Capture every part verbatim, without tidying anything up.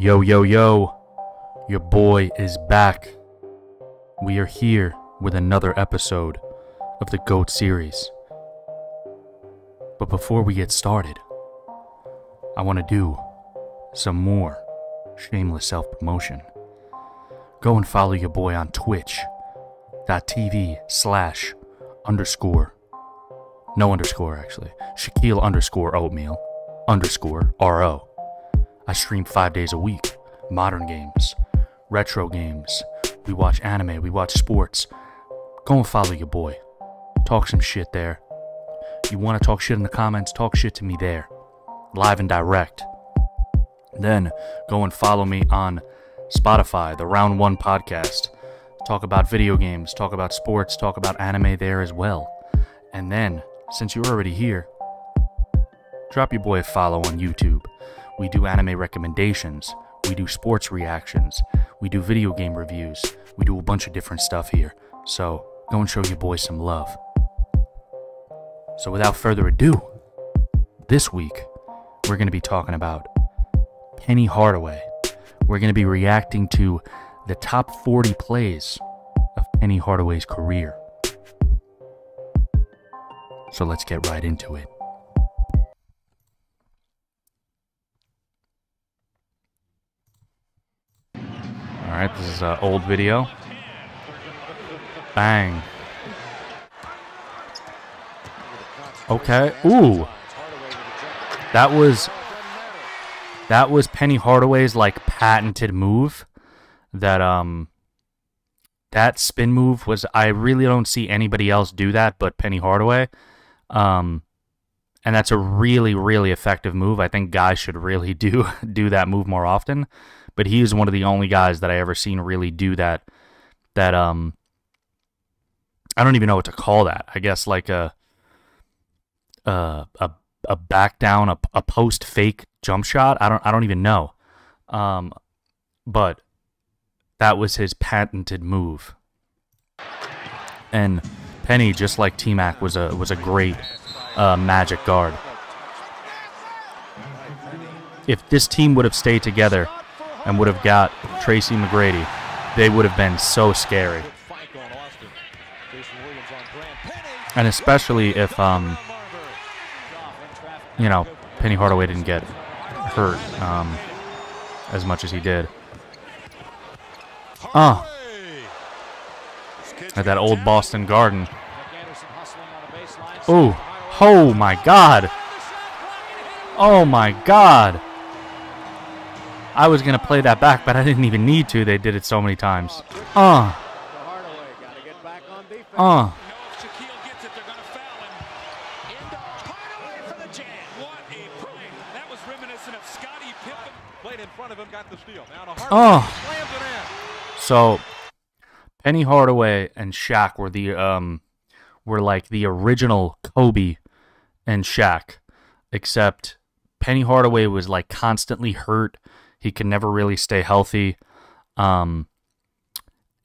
Yo, yo, yo, your boy is back. We are here with another episode of the GOAT series. But before we get started, I want to do some more shameless self-promotion. Go and follow your boy on twitch.tv slash underscore, no underscore actually, Shaquille underscore oatmeal underscore R O. I stream five days a week, modern games, retro games, we watch anime, we watch sports. Go and follow your boy. Talk some shit there. You want to talk shit in the comments, talk shit to me there. Live and direct. Then, go and follow me on Spotify, the Round One Podcast. Talk about video games, talk about sports, talk about anime there as well. And then, since you're already here, drop your boy a follow on YouTube. We do anime recommendations, we do sports reactions, we do video game reviews, we do a bunch of different stuff here. So, go and show your boys some love. So without further ado, this week, we're going to be talking about Penny Hardaway. We're going to be reacting to the top forty plays of Penny Hardaway's career. So let's get right into it. Alright, this is an old video. Bang. Okay. Ooh. That was... That was Penny Hardaway's, like, patented move. That, um... That spin move was... I really don't see anybody else do that but Penny Hardaway. Um... And that's a really, really effective move. I think guys should really do do that move more often. But he is one of the only guys that I ever seen really do that. That um, I don't even know what to call that. I guess like a a a, a back down, a, a post fake jump shot. I don't I don't even know. Um, but that was his patented move. And Penny, just like T-Mac, was a was a great. Uh, Magic guard. If this team would have stayed together and would have got Tracy McGrady, they would have been so scary. And especially if, um, you know, Penny Hardaway didn't get hurt um, as much as he did. Oh, at that old Boston Garden. Ooh. Oh my God. Oh my God. I was going to play that back, but I didn't even need to. They did it so many times. Uh. Uh. Uh. So Penny Hardaway and Shaq were the, um, were like the original Kobe and Shaq, except Penny Hardaway was like constantly hurt. He could never really stay healthy. Um,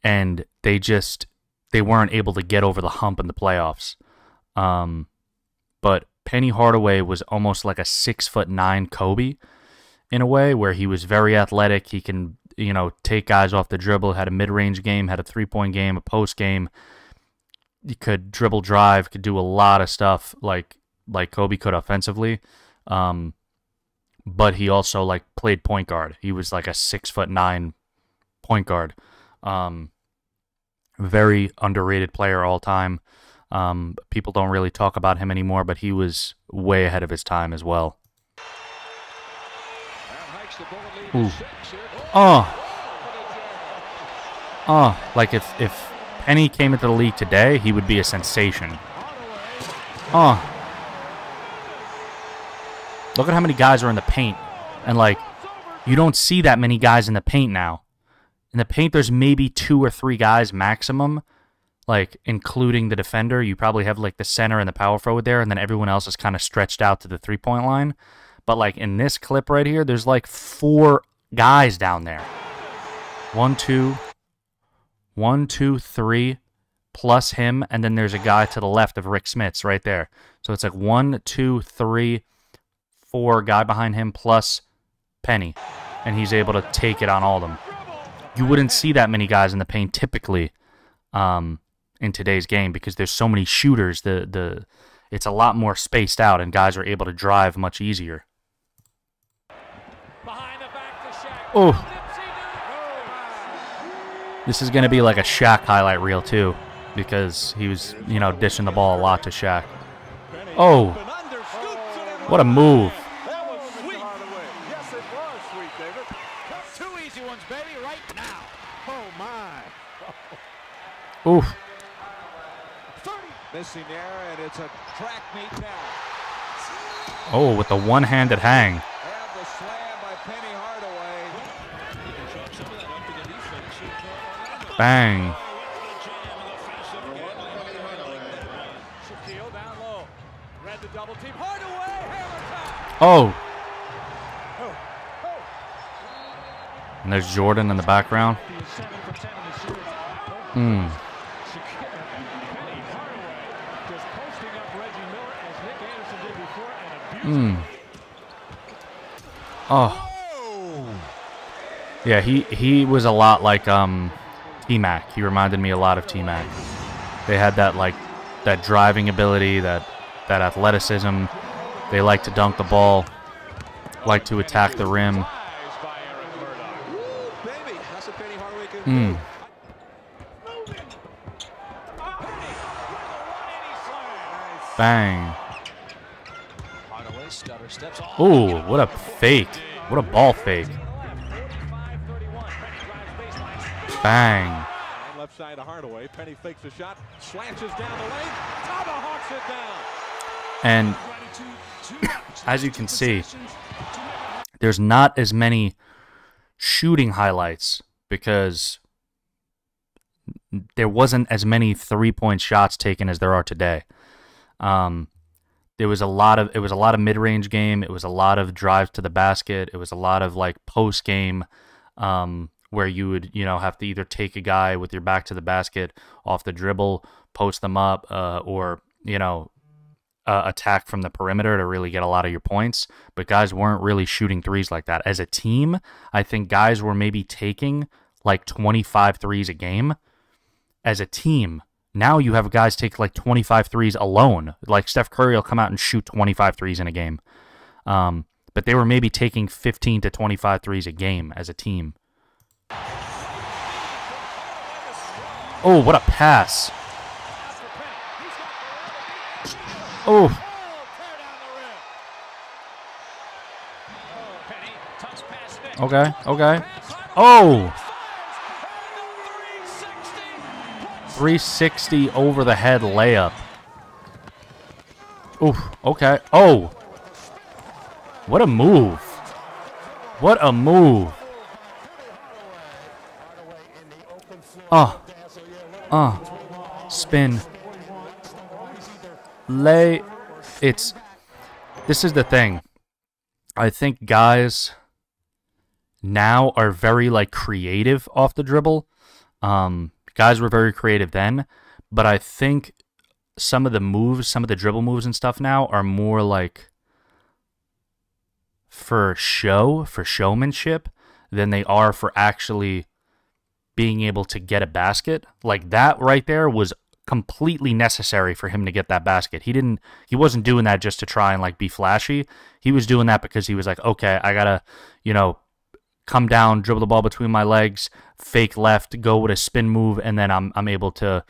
and they just, they weren't able to get over the hump in the playoffs. Um, but Penny Hardaway was almost like a six foot nine Kobe in a way, where he was very athletic. He can, you know, take guys off the dribble, had a mid-range game, had a three-point game, a post game. He could dribble drive, could do a lot of stuff like like Kobe could offensively, um, but he also like played point guard. He was like a six foot nine point guard, um, very underrated player all time. Um, people don't really talk about him anymore, but he was way ahead of his time as well. Ooh. Oh, oh, like if if. Penny came into the league today, he would be a sensation. Oh. Look at how many guys are in the paint. And, like, you don't see that many guys in the paint now. In the paint, there's maybe two or three guys maximum, like, including the defender. You probably have, like, the center and the power forward there, and then everyone else is kind of stretched out to the three-point line. But, like, in this clip right here, there's, like, four guys down there. One, two... One, two, three, plus him, and then there's a guy to the left of Rick Smits right there. So it's like one, two, three, four guy behind him plus Penny. and he's able to take it on all of them. You wouldn't see that many guys in the paint typically um, in today's game because there's so many shooters. The the it's a lot more spaced out, and guys are able to drive much easier. Oh. This is going to be like a Shaq highlight reel, too, because he was, you know, dishing the ball a lot to Shaq. Oh, what a move. Oof. Oh, with the one-handed hang. Bang. Oh. And there's Jordan in the background. Hmm. Hmm. Oh. Yeah, he, he was a lot like, um... T-Mac. He reminded me a lot of T-Mac. They had that like that driving ability, that that athleticism. They like to dunk the ball, like to attack the rim. Mm. Bang. Ooh, what a fake. What a ball fake. Bang. Left side of Hardaway. Penny fakes a shot, slashes down the lane. Taba hawks it down. And as you can see, there's not as many shooting highlights because there wasn't as many three-point shots taken as there are today. Um, there was a lot of it was a lot of mid-range game. It was a lot of drives to the basket. It was a lot of like post-game. Um, where you would, you know, have to either take a guy with your back to the basket off the dribble, post them up, uh, or, you know, uh, attack from the perimeter to really get a lot of your points. But guys weren't really shooting threes like that. As a team, I think guys were maybe taking like twenty-five threes a game as a team. Now you have guys take like twenty-five threes alone. Like Steph Curry will come out and shoot twenty-five threes in a game. Um, but they were maybe taking fifteen to twenty-five threes a game as a team. Oh, what a pass. Oh. Okay, okay. Oh. three sixty over the head layup. Oof, okay. Oh. What a move. What a move. Oh, oh, spin, lay, it's, this is the thing, I think guys now are very, like, creative off the dribble, um, guys were very creative then, but I think some of the moves, some of the dribble moves and stuff now are more, like, for show, for showmanship, than they are for actually being able to get a basket. Like that right there was completely necessary for him to get that basket. He didn't, he wasn't doing that just to try and like be flashy. He was doing that because he was like, okay, I gotta, you know, come down, dribble the ball between my legs, fake left, go with a spin move, and then I'm I'm able to,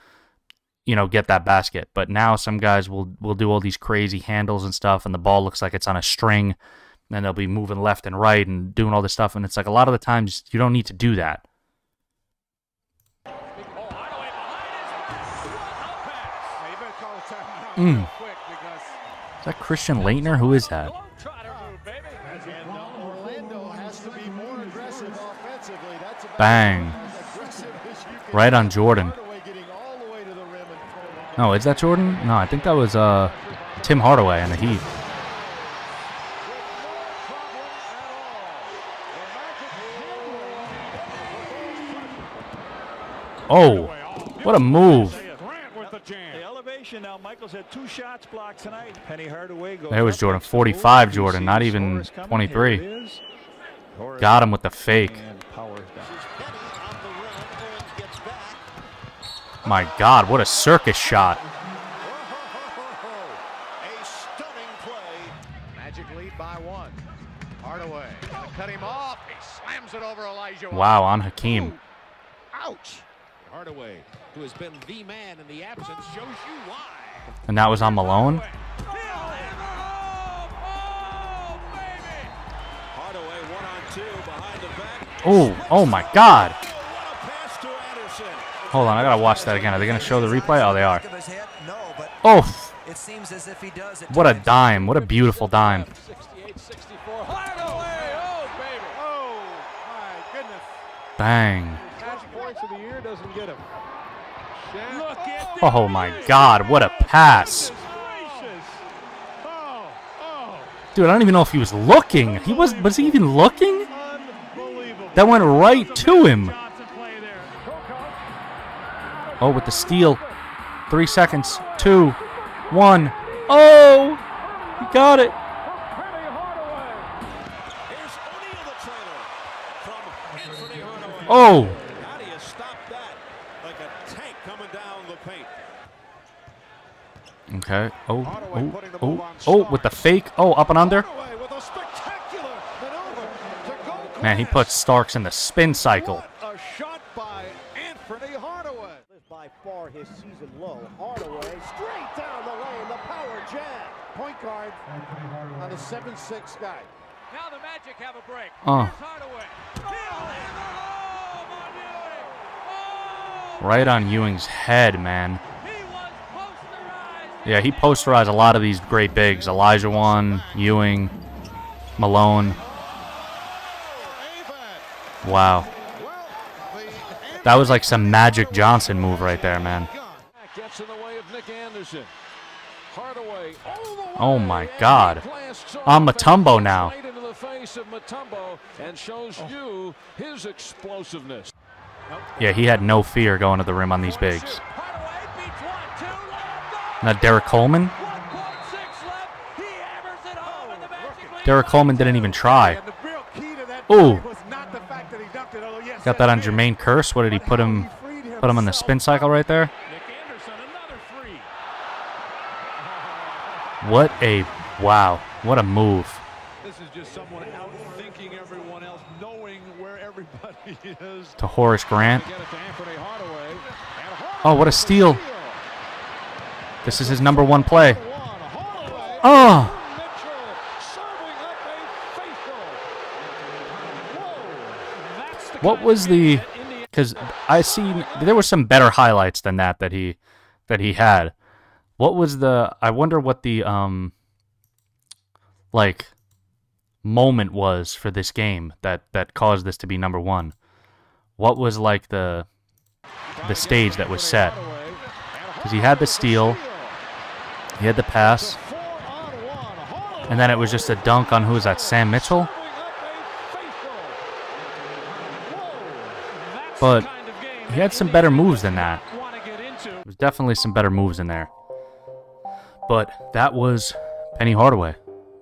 you know, get that basket. But now some guys will will do all these crazy handles and stuff, and the ball looks like it's on a string, and they'll be moving left and right and doing all this stuff. And it's like a lot of the times you don't need to do that. Mm. Is that Christian Laettner? Who is that? Bang. Right on Jordan. No, is that Jordan? No, I think that was uh, Tim Hardaway in the Heat. Oh, what a move. Now Michael's had two shots blocked tonight. Penny Hardaway goes. There was Jordan, forty-five Jordan, not even twenty-three. Got him with the fake. My God, what a circus shot. A stunning play. Magic lead by one. Hardaway cut him off. He slams it over Elijah. Wow, on Hakeem. Ooh. Ouch. Hardaway, who has been the man in the absence, shows you why. And that was on Malone. Oh, oh my God. Hold on, I gotta watch that again. Are they gonna show the replay? Oh, they are. Oh! What a dime. What a beautiful dime. Bang. Oh my God, what a pass. Dude, I don't even know if he was looking. He was was he even looking? That went right to him. Oh, with the steal. Three seconds. Two. One. Oh! He got it. Oh! How do you stop that? Like a tank coming down the paint. Okay. Oh, oh, oh, oh, with the fake. Oh, up and under. Man, he puts Starks in the spin cycle. Far his season low. Hardaway straight down the lane, the power jab. Point guard on the seven six guy. Now the Magic have a break. Oh. Hardaway. Right on Ewing's head, man. He was posterized. Yeah, he posterized a lot of these great bigs. Elijah one, Ewing, Malone. Wow. That was like some Magic Johnson move right there, man. Gets in the way of Nick Anderson. Hardaway, all the way. Oh my God. On Mutombo now. Right into the face of Mutombo and shows you his explosiveness. Yeah, he had no fear going to the rim on these bigs. Now Derek Coleman. Derek Coleman didn't even try. Ooh. Got that on Jermaine Curse. What did he put him put him on the spin cycle right there? What a wow. What a move. This is just someone out thinking everyone else, knowing where everybody is. To Horace Grant. Oh, what a steal. This is his number one play. Oh! What was the? Because I seen there were some better highlights than that that he that he had. What was the? I wonder what the um like moment was for this game that that caused this to be number one. What was like the the stage that was set? Because he had the steal, he had the pass, and then it was just a dunk on who was that? Sam Mitchell. But he had some better moves than that. There's definitely some better moves in there. But that was Penny Hardaway,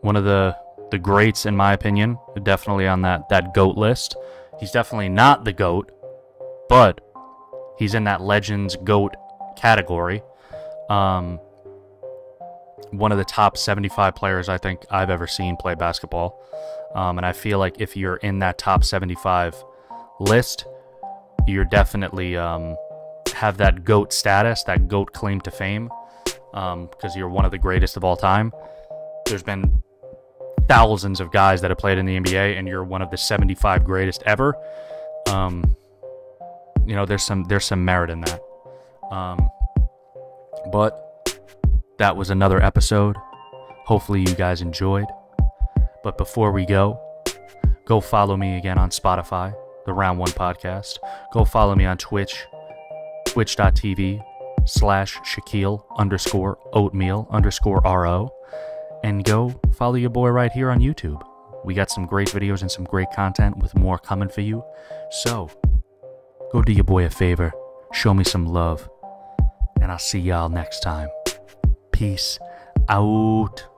one of the the greats in my opinion. Definitely on that that GOAT list. He's definitely not the GOAT, but he's in that Legends GOAT category. Um, one of the top seventy-five players I think I've ever seen play basketball, um, and I feel like if you're in that top seventy-five list, you're definitely um, have that GOAT status, that GOAT claim to fame, um, because you're one of the greatest of all time. There's been thousands of guys that have played in the N B A, and you're one of the seventy-five greatest ever. Um, you know, there's some there's some merit in that. Um, but that was another episode. Hopefully you guys enjoyed. But before we go, go follow me again on Spotify. The Round One Podcast. Go follow me on Twitch, twitch.tv slash Shaquille underscore oatmeal underscore RO. And go follow your boy right here on YouTube. We got some great videos and some great content with more coming for you. So go do your boy a favor. Show me some love. And I'll see y'all next time. Peace out.